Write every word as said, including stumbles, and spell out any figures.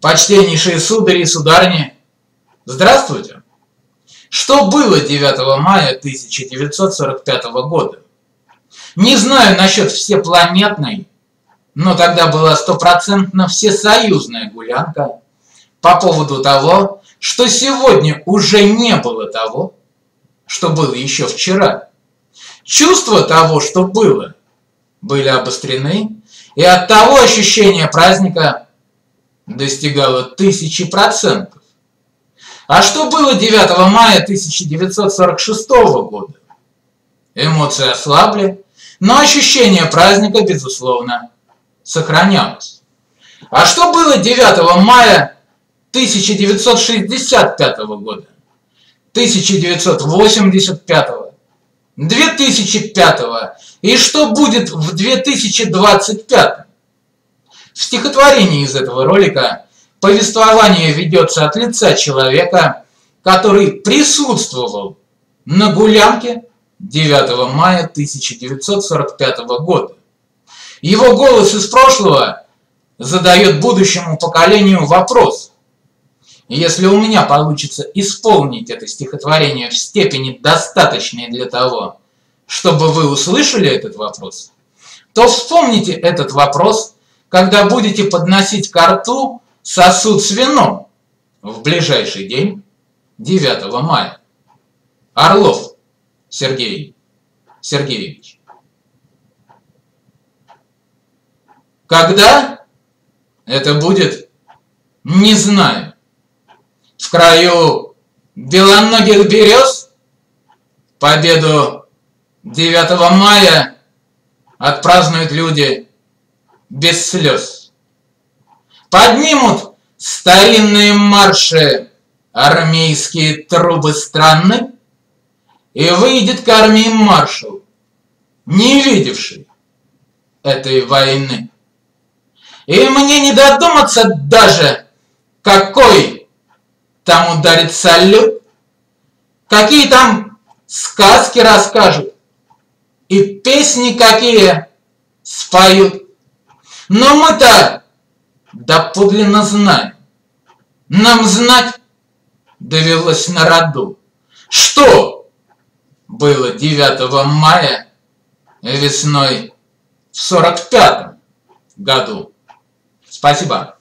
Почтеннейшие судари и сударыни, здравствуйте! Что было девятого мая тысяча девятьсот сорок пятого года? Не знаю насчет всепланетной, но тогда была стопроцентно всесоюзная гулянка по поводу того, что сегодня уже не было того, что было еще вчера. Чувства того, что было, были обострены, и от того ощущение праздника достигало тысячи процентов. А что было девятого мая тысяча девятьсот сорок шестого года? Эмоции ослабли, но ощущение праздника, безусловно, сохранялось. А что было девятого мая тысяча девятьсот шестьдесят пятого года, тысяча девятьсот восемьдесят пятого, две тысячи пятого и что будет в две тысячи двадцать пятом? В стихотворении из этого ролика повествование ведется от лица человека, который присутствовал на гулянке девятого мая тысяча девятьсот сорок пятого года. Его голос из прошлого задает будущему поколению вопрос: если у меня получится исполнить это стихотворение в степени, достаточной для того, чтобы вы услышали этот вопрос, то вспомните этот вопрос, когда будете подносить ко рту сосуд с вином в ближайший день девятого мая. Орлов Сергей Сергеевич. Когда это будет, не знаю. В краю белоногих берез победу девятого мая отпразднуют люди без слез. Поднимут старинные марши армейские трубы страны, и выйдет к армии маршал, не видевший этой войны. И мне не додуматься даже, какой там ударит салют, какие там сказки расскажут и песни какие споют. Но мы-то доподлинно знаем, нам знать довелось на роду, что было девятого мая весной в сорок пятом году. Спасибо.